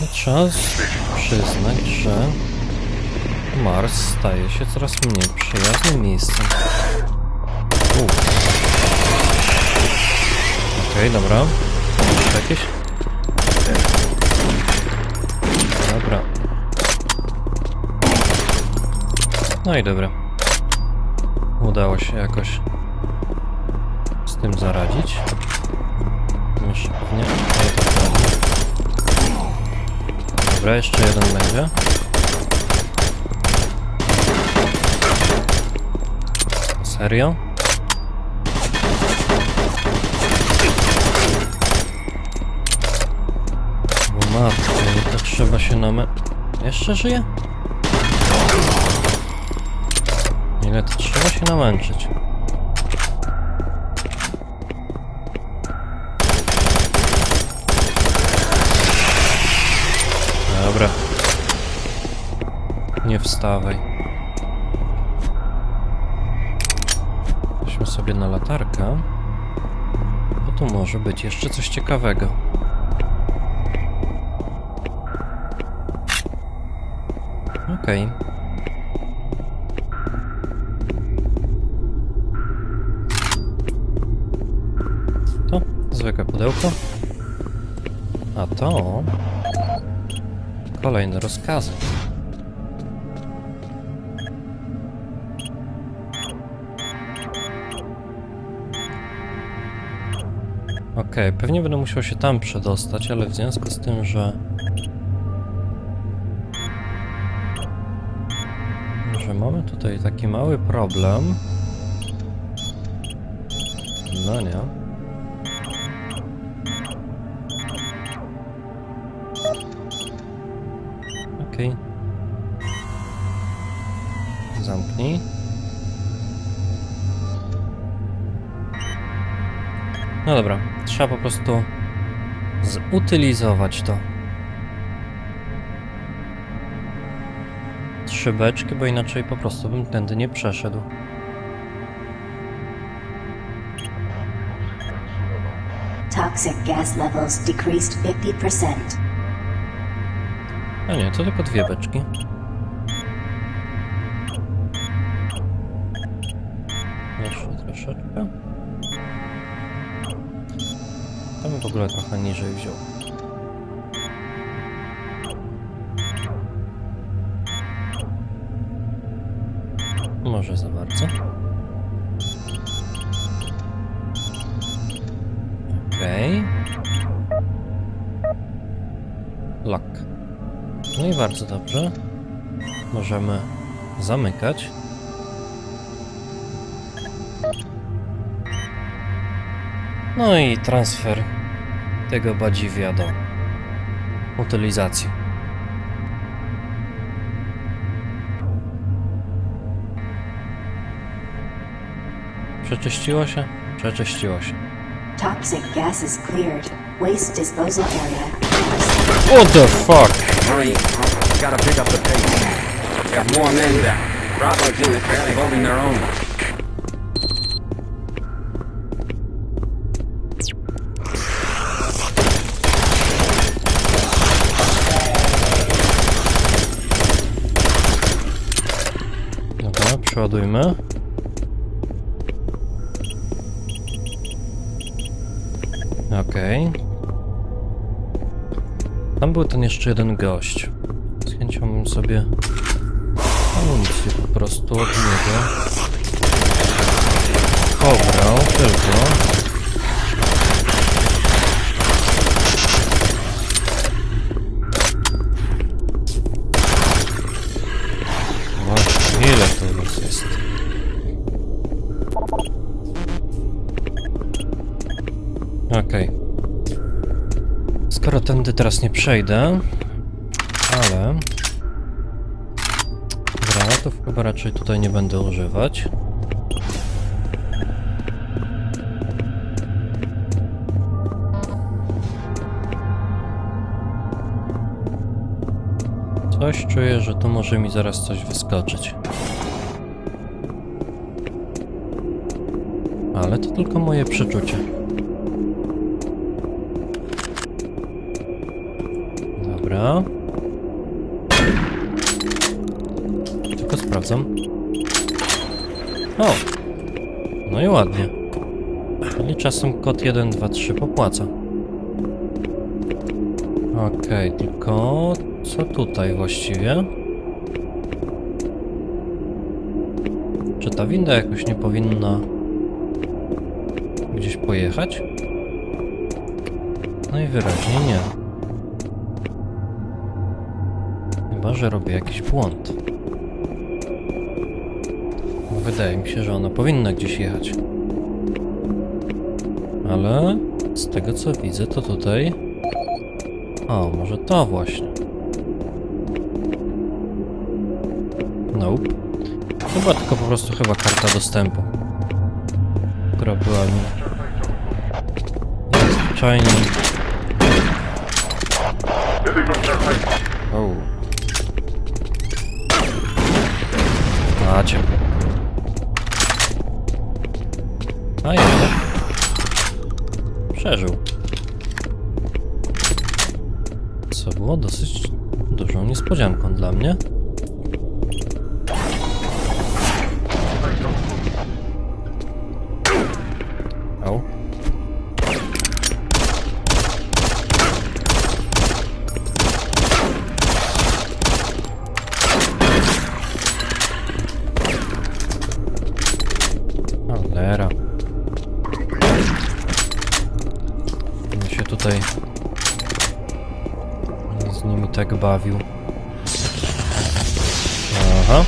No, trzeba przyznać, że Mars staje się coraz mniej przyjaznym miejscem. Okej, dobra. Jeszcze jakieś? Dobra. No i dobra. Udało się jakoś z tym zaradzić. Jeszcze pewnie. Dobra, jeszcze jeden będzie. Serio? O matko, to trzeba się Jeszcze żyje? Ile to trzeba się namęczyć? Dobra. Nie wstawaj. Weźmy sobie na latarkę. Bo tu może być jeszcze coś ciekawego. Okej. To zwykłe pudełko. A to... kolejne rozkazy. Okej, pewnie będę musiał się tam przedostać, ale w związku z tym, że mamy tutaj taki mały problem. No nie. Okej. Zamknij. No dobra, trzeba po prostu zutylizować to. 3 beczki, bo inaczej po prostu bym tędy nie przeszedł. Toxic gas levels decreased 50%. A nie, to tylko 2 beczki. Jeszcze troszeczkę. Tam w ogóle trochę niżej wziął. Może za bardzo. Okej. Lak. No i bardzo dobrze. Możemy zamykać. No i transfer tego badziwia do utylizacji. Przeczyściło się? Przeczyściło się. Toxic gas is cleared. Waste disposal area. What the fuck? Hurry, gotta pick up the pace. We have more men down. Bravo's unit barely holding their own. Dobra, przeładujmy. Okej. Tam był ten jeszcze jeden gość. Z chęcią bym sobie amunicję po prostu od niego pobrał tylko. Właśnie, ile to już jest? Okej. Skoro tędy teraz nie przejdę, ale granatów chyba raczej tutaj nie będę używać. Coś czuję, że tu może mi zaraz coś wyskoczyć. Ale to tylko moje przeczucie. Dobra. Tylko sprawdzam. O! No i ładnie. Czyli czasem kod 1, 2, 3 popłaca. Okej, tylko co tutaj właściwie? Czy ta winda jakoś nie powinna gdzieś pojechać? Najwyraźniej nie. Chyba że robię jakiś błąd. Wydaje mi się, że ona powinna gdzieś jechać. Ale z tego co widzę, to tutaj... O, może to właśnie. Nope. To była tylko po prostu chyba karta dostępu, która była mi zwyczajnie... O. Macie. A jednak przeżył. Co było dosyć dużą niespodzianką dla mnie. Au. Cholera. On się tutaj z nimi tak bawił. Aha.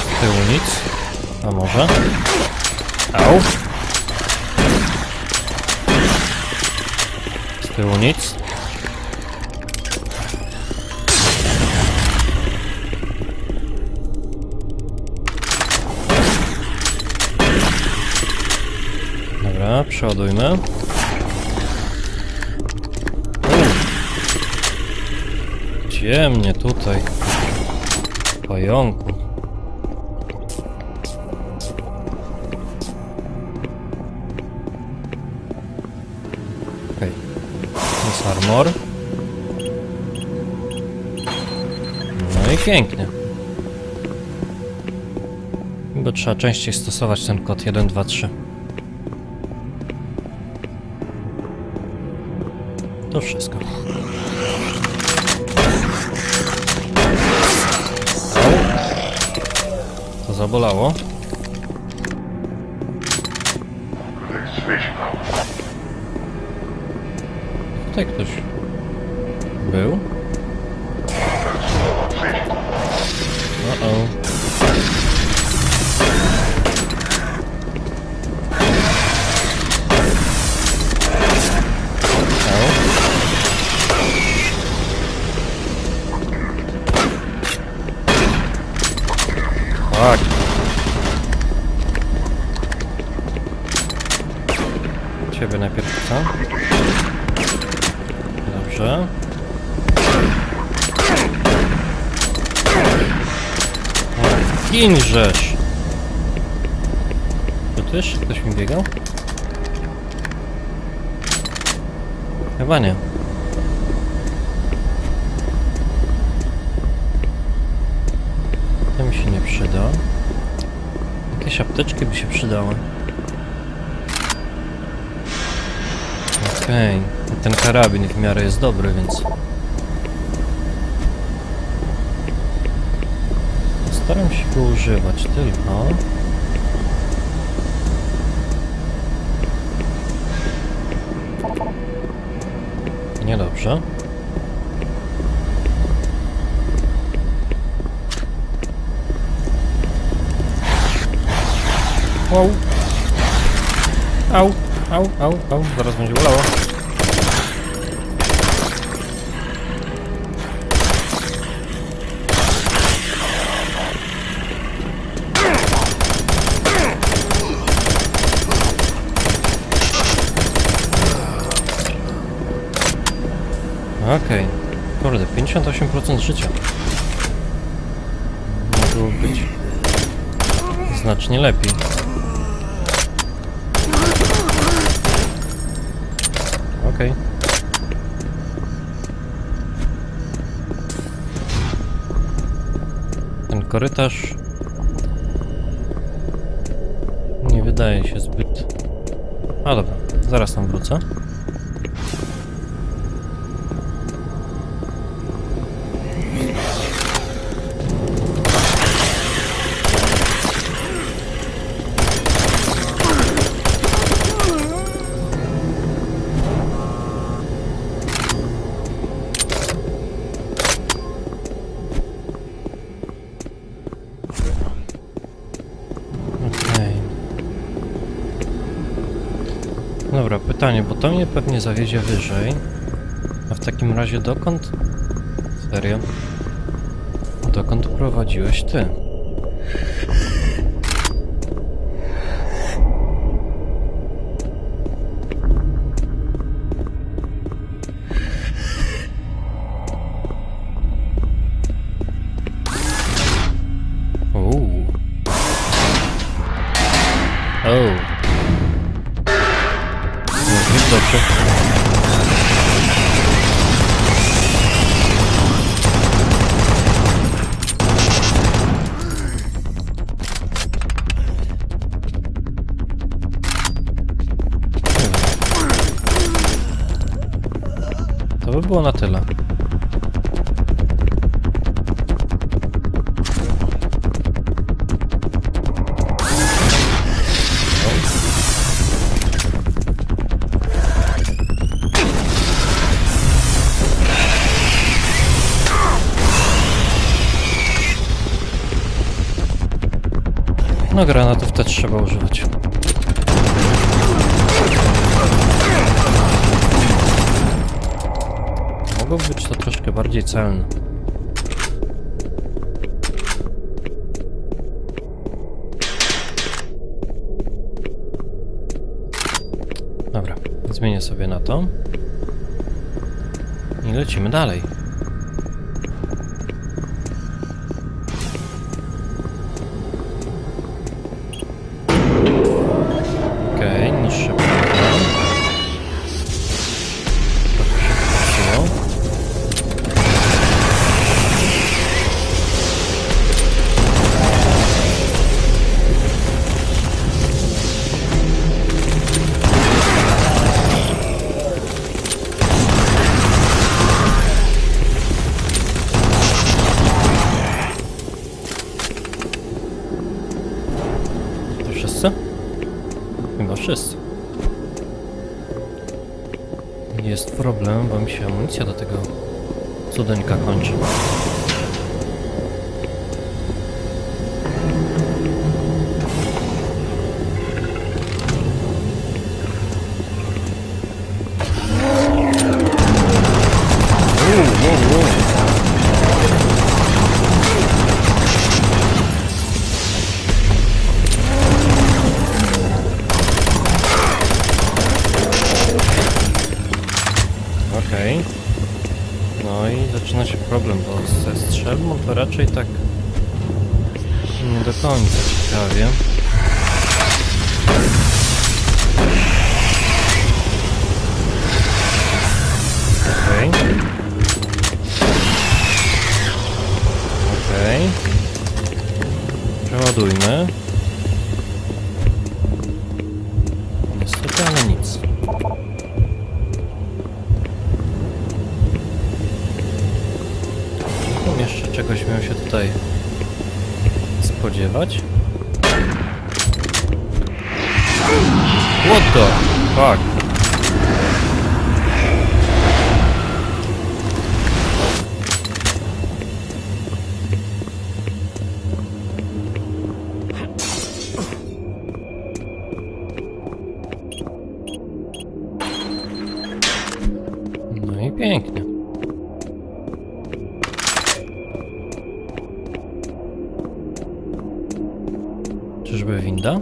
Z tyłu nic. A może? Au. Z tyłu nic. Przeładujmy. Gdzie mnie tutaj? Pająku. Okej. Jest armor. No i pięknie. Bo trzeba częściej stosować ten kod 1, 2, 3. To wszystko. To zabolało. Tutaj ktoś był. Uh-oh. Ciebie najpierw, co? Dobrze. Ginżesz! To też? Ktoś mi biegał? Chyba nie. To mi się nie przyda. Jakieś apteczki by się przydały. Okej, ten karabin w miarę jest dobry, więc... Staram się go używać tylko... Niedobrze. Wow. Au. Au, au, au, zaraz będzie bolało. Okej, kurde, 58% życia. Mogło być znacznie lepiej. okej. Ten korytarz nie wydaje się zbyt... A dobra, zaraz tam wrócę. Dobra, pytanie, bo to mnie pewnie zawiezie wyżej. A w takim razie dokąd? Serio? Dokąd prowadziłeś ty? To by było na tyle. No granatów też trzeba używać. Mogłoby być to troszkę bardziej celne. Dobra, zmienię sobie na to. I lecimy dalej. Okej, niższe punkty. Wszyscy. Jest problem, bo mi się amunicja do tego cudeńka kończy. No i zaczyna się problem, bo ze strzelbą to raczej tak nie do końca ciekawie. Okej. Przeładujmy. Niestety, ale nic. Jeszcze czegoś miałem się tutaj spodziewać. What the fuck? No i pięknie. Czyżby winda?